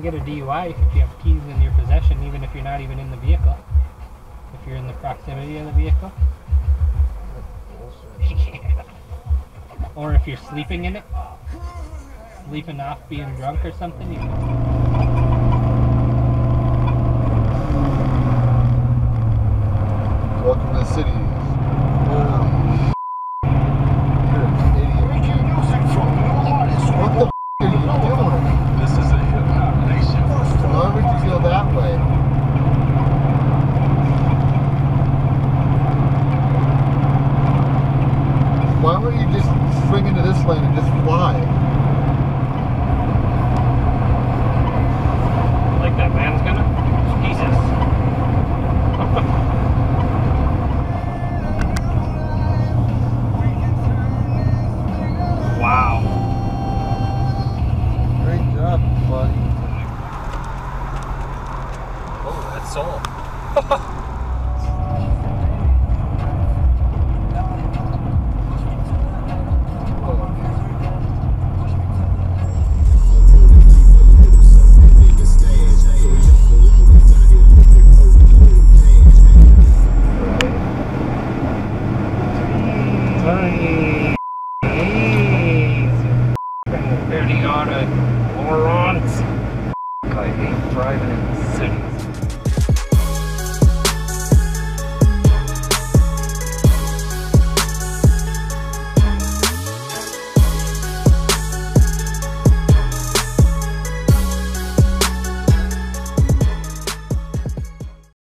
Get a DUI if you have keys in your possession, even if you're not even in the vehicle. If you're in the proximity of the vehicle. Yeah. Or if you're sleeping in it. Sleeping off being drunk or something. Welcome to the city. That way. soul. Dirty auto morons. I hate driving in the city.